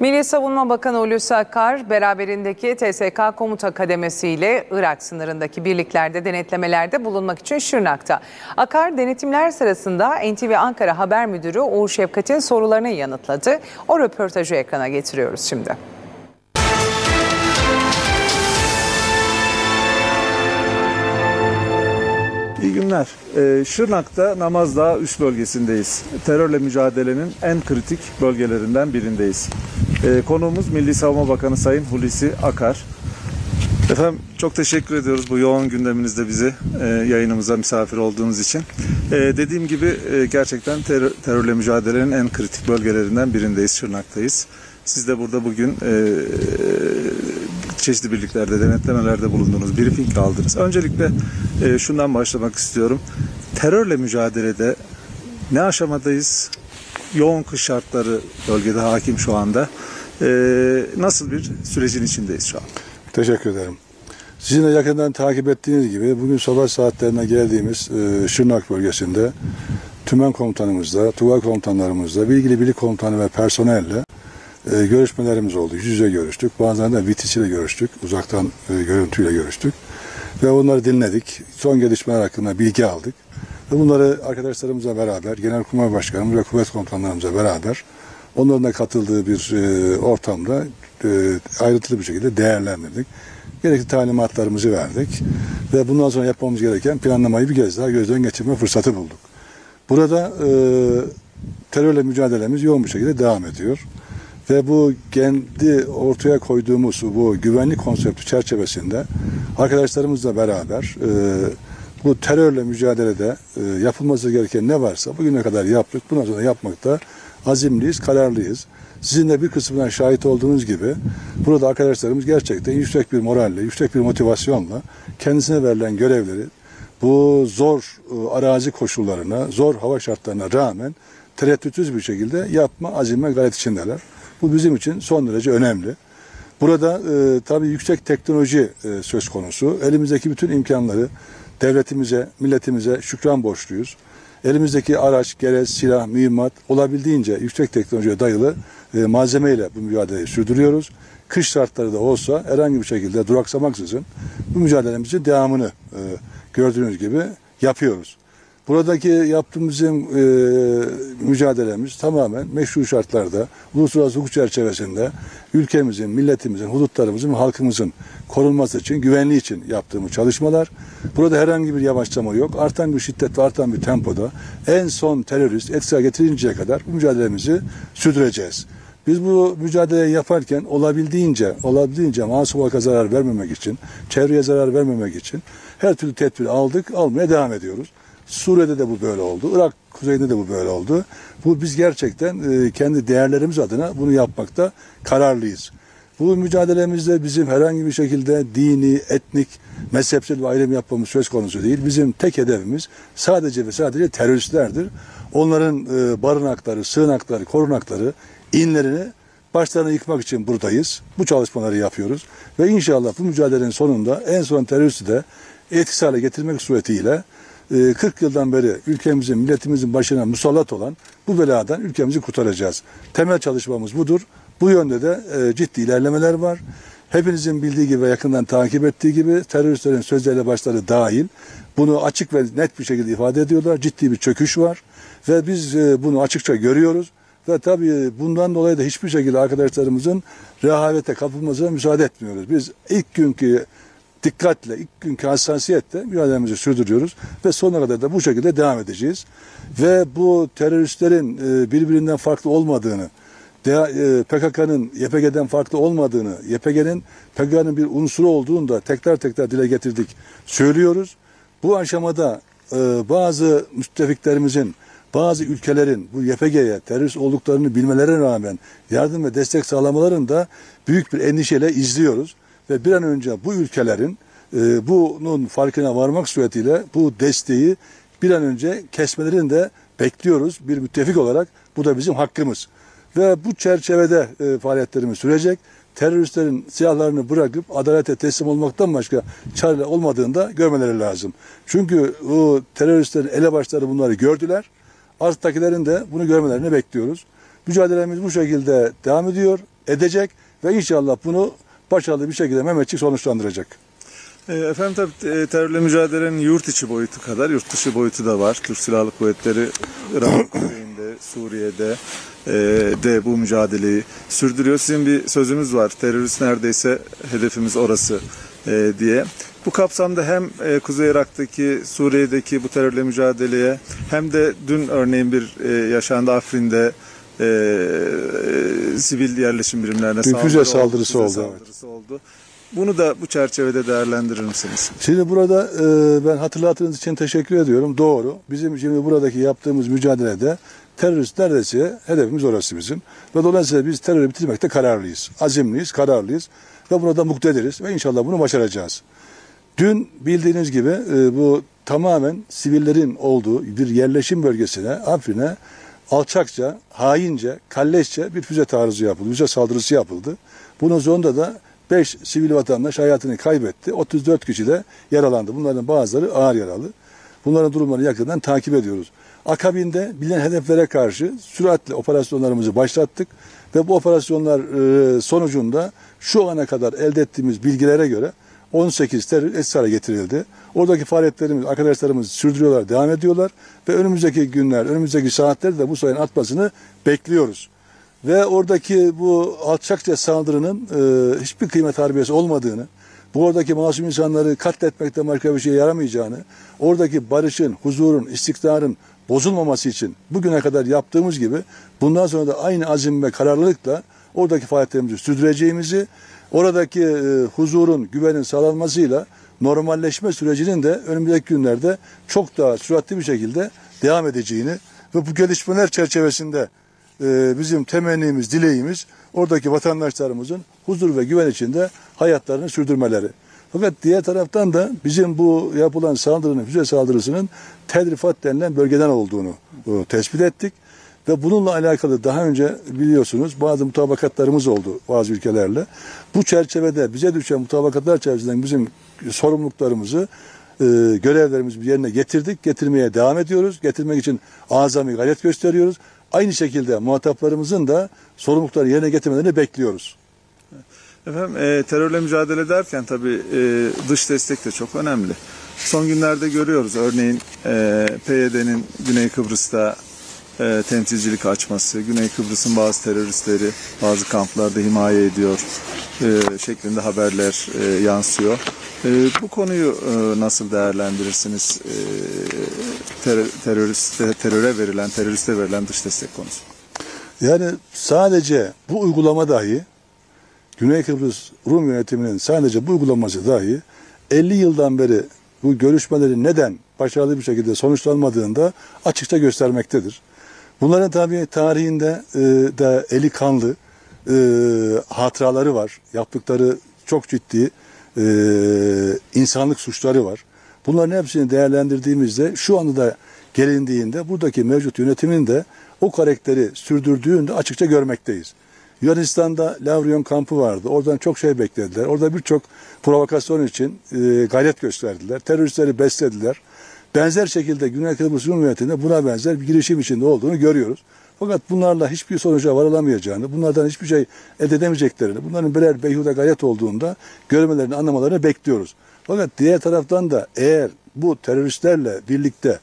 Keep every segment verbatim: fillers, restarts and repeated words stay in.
Milli Savunma Bakanı Hulusi Akar, beraberindeki T S K komuta kademesi ile Irak sınırındaki birliklerde denetlemelerde bulunmak için Şırnak'ta. Akar, denetimler sırasında N T V Ankara Haber Müdürü Uğur Şevkat'in sorularını yanıtladı. O röportajı ekrana getiriyoruz şimdi. İyi günler. Ee, Şırnak'ta Namaz Dağı üst bölgesindeyiz. Terörle mücadelenin en kritik bölgelerinden birindeyiz. Ee, konuğumuz Milli Savunma Bakanı Sayın Hulusi Akar. Efendim çok teşekkür ediyoruz bu yoğun gündeminizde bizi e, yayınımıza misafir olduğunuz için. E, dediğim gibi e, gerçekten terör, terörle mücadelenin en kritik bölgelerinden birindeyiz, Şırnak'tayız. Siz de burada bugün e, çeşitli birliklerde, denetlemelerde bulundunuz, briefing aldınız. Öncelikle e, şundan başlamak istiyorum. Terörle mücadelede ne aşamadayız? Yoğun kış şartları bölgede hakim şu anda. E, nasıl bir sürecin içindeyiz şu an? Teşekkür ederim. Sizin de yakından takip ettiğiniz gibi bugün sabah saatlerine geldiğimiz e, Şırnak bölgesinde tümen komutanımızla, tugay komutanlarımızla, bilgili birlik komutanı ve personelle e, görüşmelerimiz oldu. Yüz yüze görüştük. Bazen de V T C ile görüştük. Uzaktan e, görüntüyle görüştük. Ve onları dinledik. Son gelişmeler hakkında bilgi aldık. Ve bunları arkadaşlarımızla beraber, Genelkurmay Başkanımız ve kuvvet komutanlarımızla beraber onların da katıldığı bir e, ortamda E, ayrıntılı bir şekilde değerlendirdik. Gerekli talimatlarımızı verdik ve bundan sonra yapmamız gereken planlamayı bir kez daha gözden geçirme fırsatı bulduk. Burada e, terörle mücadelemiz yoğun bir şekilde devam ediyor. Ve bu kendi ortaya koyduğumuz bu güvenlik konsepti çerçevesinde arkadaşlarımızla beraber e, bu terörle mücadelede e, yapılması gereken ne varsa bugüne kadar yaptık. Bundan sonra yapmakta azimliyiz, kararlıyız. Sizin de bir kısmından şahit olduğunuz gibi burada arkadaşlarımız gerçekten yüksek bir moralle, yüksek bir motivasyonla kendisine verilen görevleri bu zor arazi koşullarına, zor hava şartlarına rağmen tereddütsüz bir şekilde yapma, azim ve gayret içindeler. Bu bizim için son derece önemli. Burada e, tabii yüksek teknoloji e, söz konusu. Elimizdeki bütün imkanları devletimize, milletimize şükran borçluyuz. Elimizdeki araç, gereç, silah, mühimmat olabildiğince yüksek teknolojiye dayalı e, malzemeyle bu mücadeleyi sürdürüyoruz. Kış şartları da olsa herhangi bir şekilde duraksamaksızın bu mücadelemizin devamını e, gördüğünüz gibi yapıyoruz. Buradaki yaptığımız bizim e, mücadelemiz tamamen meşru şartlarda, uluslararası hukuk çerçevesinde ülkemizin, milletimizin, hudutlarımızın, halkımızın korunması için, güvenliği için yaptığımız çalışmalar. Burada herhangi bir yavaşlama yok. Artan bir şiddet ve artan bir tempoda en son terörist etkisiz getirinceye kadar bu mücadelemizi sürdüreceğiz. Biz bu mücadeleyi yaparken olabildiğince, olabildiğince masumlara zarar vermemek için, çevreye zarar vermemek için her türlü tedbir aldık, almaya devam ediyoruz. Suriye'de de bu böyle oldu. Irak kuzeyinde de bu böyle oldu. Bu biz gerçekten kendi değerlerimiz adına bunu yapmakta kararlıyız. Bu mücadelemizde bizim herhangi bir şekilde dini, etnik, mezhepsel bir ayrım yapmamız söz konusu değil. Bizim tek hedefimiz sadece ve sadece teröristlerdir. Onların barınakları, sığınakları, korunakları, inlerini başlarını yıkmak için buradayız. Bu çalışmaları yapıyoruz. Ve inşallah bu mücadelenin sonunda en son teröristi de etkisiz hale getirmek suretiyle kırk yıldan beri ülkemizin, milletimizin başına musallat olan bu beladan ülkemizi kurtaracağız. Temel çalışmamız budur. Bu yönde de ciddi ilerlemeler var. Hepinizin bildiği gibi ve yakından takip ettiği gibi teröristlerin sözleriyle başları dahil bunu açık ve net bir şekilde ifade ediyorlar. Ciddi bir çöküş var ve biz bunu açıkça görüyoruz. Ve tabii bundan dolayı da hiçbir şekilde arkadaşlarımızın rehavete kapılmasına müsaade etmiyoruz. Biz ilk günkü dikkatle, ilk günkü hassasiyetle mücadelemizi sürdürüyoruz ve sonuna kadar da bu şekilde devam edeceğiz. Ve bu teröristlerin birbirinden farklı olmadığını, P K K'nın Y P G'den farklı olmadığını, Y P G'nin P K K'nın bir unsuru olduğunu da tekrar tekrar dile getirdik, söylüyoruz. Bu aşamada bazı müttefiklerimizin, bazı ülkelerin bu Y P G'ye terörist olduklarını bilmelerine rağmen yardım ve destek sağlamalarını da büyük bir endişeyle izliyoruz. Ve bir an önce bu ülkelerin e, bunun farkına varmak suretiyle bu desteği bir an önce kesmelerini de bekliyoruz bir müttefik olarak. Bu da bizim hakkımız. Ve bu çerçevede e, faaliyetlerimiz sürecek. Teröristlerin silahlarını bırakıp adalete teslim olmaktan başka çare olmadığını da görmeleri lazım. Çünkü o teröristlerin elebaşları bunları gördüler. Arttakilerin de bunu görmelerini bekliyoruz. Mücadelemiz bu şekilde devam ediyor. edecek ve inşallah bunu başarılı bir şekilde Mehmetçik sonuçlandıracak. Efendim tabii terörle mücadelenin yurt içi boyutu kadar yurt dışı boyutu da var. Türk Silahlı Kuvvetleri Irak, Kuzeyinde, Suriye'de e, de bu mücadeleyi sürdürüyor. Sizin bir sözünüz var. Terörist neredeyse hedefimiz orası e, diye. Bu kapsamda hem e, Kuzey Irak'taki, Suriye'deki bu terörle mücadeleye hem de dün örneğin bir e, yaşandı Afrin'de e, e, sivil yerleşim birimlerine saldırı füze oldu, saldırısı oldu. Saldırısı evet. oldu. Bunu da bu çerçevede değerlendirir misiniz? Şimdi burada e, ben hatırlattığınız için teşekkür ediyorum. Doğru. Bizim şimdi buradaki yaptığımız mücadelede terörist neredeyse hedefimiz orası bizim. Ve dolayısıyla biz terörü bitirmekte kararlıyız. Azimliyiz, kararlıyız. Ve buna da muktediriz. Ve inşallah bunu başaracağız. Dün bildiğiniz gibi e, bu tamamen sivillerin olduğu bir yerleşim bölgesine, Afrin'e alçakça, haince, kalleşçe bir füze taarruzu yapıldı. Füze saldırısı yapıldı. Bunun sonunda da beş sivil vatandaş hayatını kaybetti. otuz dört kişi de yaralandı. Bunların bazıları ağır yaralı. Bunların durumlarını yakından takip ediyoruz. Akabinde bilinen hedeflere karşı süratle operasyonlarımızı başlattık. Ve bu operasyonlar sonucunda şu ana kadar elde ettiğimiz bilgilere göre on sekiz terör esara getirildi. Oradaki faaliyetlerimiz, arkadaşlarımız sürdürüyorlar, devam ediyorlar. Ve önümüzdeki günler, önümüzdeki saatlerde de bu sayının artmasını bekliyoruz. Ve oradaki bu alçakça saldırının e, hiçbir kıymet harbiyesi olmadığını, bu oradaki masum insanları katletmekten başka bir şeye yaramayacağını, oradaki barışın, huzurun, istikrarın bozulmaması için bugüne kadar yaptığımız gibi bundan sonra da aynı azim ve kararlılıkla oradaki faaliyetlerimizi sürdüreceğimizi, oradaki e, huzurun, güvenin sağlanmasıyla normalleşme sürecinin de önümüzdeki günlerde çok daha süratli bir şekilde devam edeceğini ve bu gelişmeler çerçevesinde bizim temennimiz, dileğimiz oradaki vatandaşlarımızın huzur ve güven içinde hayatlarını sürdürmeleri. Fakat diğer taraftan da bizim bu yapılan saldırının, füze saldırısının Tedrifat denilen bölgeden olduğunu tespit ettik. Ve bununla alakalı daha önce biliyorsunuz bazı mutabakatlarımız oldu bazı ülkelerle. Bu çerçevede bize düşen mutabakatlar çerçevesinden bizim sorumluluklarımızı, görevlerimizi yerine getirdik. Getirmeye devam ediyoruz. Getirmek için azami gayret gösteriyoruz. Aynı şekilde muhataplarımızın da sorumlulukları yerine getirmelerini bekliyoruz. Efendim e, terörle mücadele derken tabii e, dış destek de çok önemli. Son günlerde görüyoruz örneğin e, P Y D'nin Güney Kıbrıs'ta e, temsilcilik açması, Güney Kıbrıs'ın bazı teröristleri bazı kamplarda himaye ediyor e, şeklinde haberler e, yansıyor. E, bu konuyu e, nasıl değerlendirirsiniz? E, Ter teröriste, teröre verilen, teröriste verilen dış destek konusu. Yani sadece bu uygulama dahi, Güney Kıbrıs Rum yönetiminin sadece bu uygulaması dahi elli yıldan beri bu görüşmeleri neden başarılı bir şekilde sonuçlanmadığını da açıkça göstermektedir. Bunların tabii tarihinde e, de eli kanlı e, hatıraları var. Yaptıkları çok ciddi e, insanlık suçları var. Bunların hepsini değerlendirdiğimizde şu anda da gelindiğinde buradaki mevcut yönetimin de o karakteri sürdürdüğünü de açıkça görmekteyiz. Yunanistan'da Lavrion kampı vardı. Oradan çok şey beklediler. Orada birçok provokasyon için e, gayret gösterdiler. Teröristleri beslediler. Benzer şekilde Güney Kıbrıs Rum yönetiminde buna benzer bir girişim içinde olduğunu görüyoruz. Fakat bunlarla hiçbir sonuca varılamayacağını, bunlardan hiçbir şey elde edemeyeceklerini, bunların birer beyhude gayret olduğunda görmelerini, anlamalarını bekliyoruz. Fakat diğer taraftan da eğer bu teröristlerle birlikte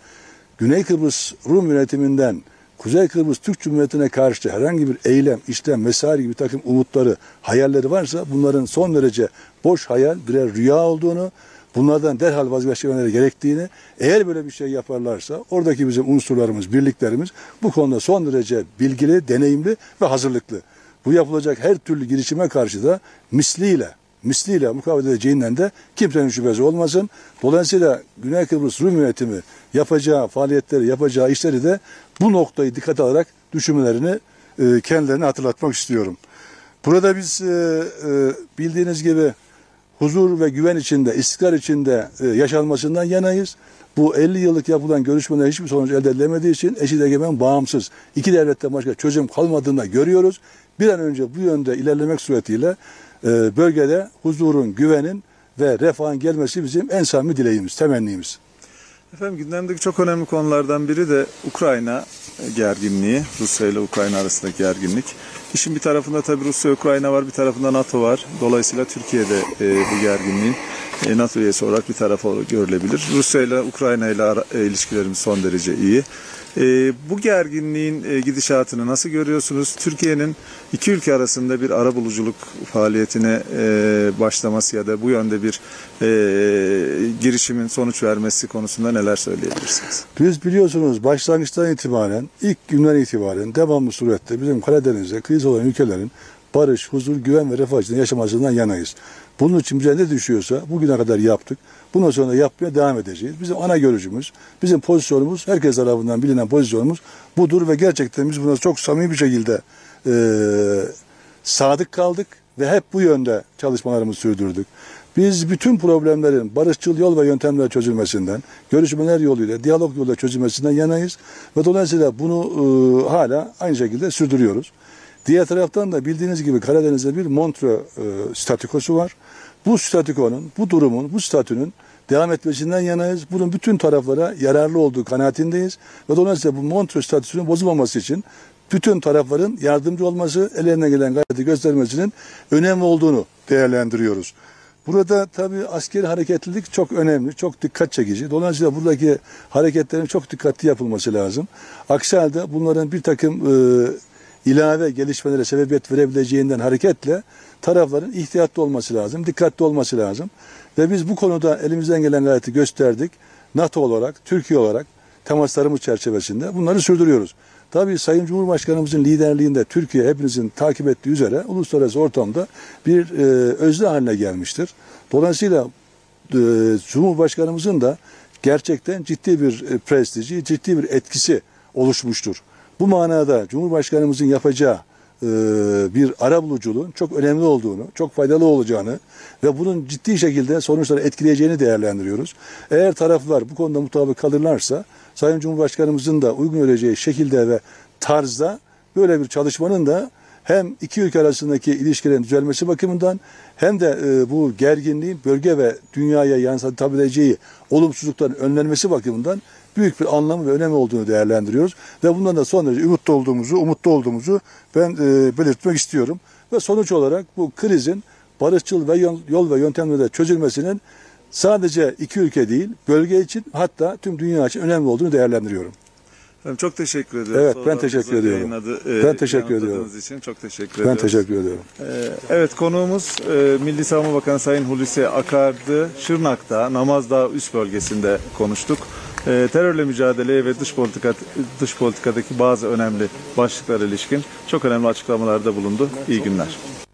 Güney Kıbrıs Rum yönetiminden Kuzey Kıbrıs Türk Cumhuriyeti'ne karşı herhangi bir eylem, işlem vesaire gibi takım umutları, hayalleri varsa bunların son derece boş hayal, birer rüya olduğunu, bunlardan derhal vazgeçmeleri gerektiğini, eğer böyle bir şey yaparlarsa oradaki bizim unsurlarımız, birliklerimiz bu konuda son derece bilgili, deneyimli ve hazırlıklı. Bu yapılacak her türlü girişime karşı da misliyle, misliyle mukavele edeceğinden de kimsenin şüphesi olmasın. Dolayısıyla Güney Kıbrıs Rum yönetimi yapacağı faaliyetleri, yapacağı işleri de bu noktayı dikkat alarak düşünmelerini e, kendilerine hatırlatmak istiyorum. Burada biz e, e, bildiğiniz gibi huzur ve güven içinde, istikrar içinde e, yaşanmasından yanayız. Bu elli yıllık yapılan görüşmeler hiçbir sonuç elde edilemediği için eşit egemen bağımsız iki devletten başka çözüm kalmadığını görüyoruz. Bir an önce bu yönde ilerlemek suretiyle bölgede huzurun, güvenin ve refahın gelmesi bizim en samimi dileğimiz, temennimiz. Efendim gündemdeki çok önemli konulardan biri de Ukrayna gerginliği, Rusya ile Ukrayna arasındaki gerginlik. İşin bir tarafında tabii Rusya, Ukrayna var, bir tarafında NATO var. Dolayısıyla Türkiye'de e, bu gerginliğin e, NATO üyesi olarak bir tarafa görülebilir. Rusya ile Ukrayna ile ilişkilerimiz son derece iyi. E, bu gerginliğin e, gidişatını nasıl görüyorsunuz? Türkiye'nin iki ülke arasında bir arabuluculuk faaliyetine e, başlaması ya da bu yönde bir e, girişimin sonuç vermesi konusunda neler söyleyebilirsiniz? Biz biliyorsunuz başlangıçtan itibaren, ilk günden itibaren devamlı surette bizim Karadeniz'de kriz olan ülkelerin barış, huzur, güven ve refah içinde yaşamasından yanayız. Bunun için bize ne düşüyorsa bugüne kadar yaptık. Bundan sonra da yapmaya devam edeceğiz. Bizim ana görüşümüz, bizim pozisyonumuz, herkes tarafından bilinen pozisyonumuz budur ve gerçekten biz buna çok samimi bir şekilde e, sadık kaldık ve hep bu yönde çalışmalarımızı sürdürdük. Biz bütün problemlerin barışçıl yol ve yöntemler çözülmesinden, görüşmeler yoluyla, diyalog yoluyla çözülmesinden yanayız ve dolayısıyla bunu e, hala aynı şekilde sürdürüyoruz. Diğer taraftan da bildiğiniz gibi Karadeniz'de bir Montrö e, statükosu var. Bu statükonun, bu durumun, bu statünün devam etmesinden yanayız. Bunun bütün taraflara yararlı olduğu kanaatindeyiz. Ve dolayısıyla bu Montrö statüsünün bozulmaması için bütün tarafların yardımcı olması, ellerine gelen gayreti göstermesinin önemli olduğunu değerlendiriyoruz. Burada tabii askeri hareketlilik çok önemli, çok dikkat çekici. Dolayısıyla buradaki hareketlerin çok dikkatli yapılması lazım. Aksi halde bunların bir takım E, ilave gelişmelere sebebiyet verebileceğinden hareketle tarafların ihtiyatlı olması lazım, dikkatli olması lazım. Ve biz bu konuda elimizden gelen gayreti gösterdik. NATO olarak, Türkiye olarak temaslarımız çerçevesinde bunları sürdürüyoruz. Tabii Sayın Cumhurbaşkanımızın liderliğinde Türkiye hepinizin takip ettiği üzere uluslararası ortamda bir e, özne haline gelmiştir. Dolayısıyla e, Cumhurbaşkanımızın da gerçekten ciddi bir e, prestiji, ciddi bir etkisi oluşmuştur. Bu manada Cumhurbaşkanımızın yapacağı e, bir arabuluculuğun çok önemli olduğunu, çok faydalı olacağını ve bunun ciddi şekilde sonuçları etkileyeceğini değerlendiriyoruz. Eğer taraflar bu konuda mutabık kalırlarsa Sayın Cumhurbaşkanımızın da uygun göreceği şekilde ve tarzda böyle bir çalışmanın da hem iki ülke arasındaki ilişkilerin düzelmesi bakımından hem de e, bu gerginliğin bölge ve dünyaya yansıtabileceği olumsuzlukların önlenmesi bakımından büyük bir anlamı ve önemi olduğunu değerlendiriyoruz. Ve bundan da son derece umutlu olduğumuzu, umutlu olduğumuzu ben e, belirtmek istiyorum. Ve sonuç olarak bu krizin barışçıl ve yol, yol ve yöntemlerle çözülmesinin sadece iki ülke değil, bölge için hatta tüm dünya için önemli olduğunu değerlendiriyorum. Efendim çok teşekkür ediyorum. Evet, ben teşekkür ediyorum. Yayınladı, e, ben teşekkür ediyorum. için çok teşekkür ediyorum. Ben teşekkür ediyorum. Ee, evet, konuğumuz e, Milli Savunma Bakanı Sayın Hulusi Akar'dı. Şırnak'ta, Namaz Dağı üst bölgesinde konuştuk. Terörle mücadeleye ve dış politika, dış politikadaki bazı önemli başlıklara ilişkin çok önemli açıklamalarda bulundu. İyi günler.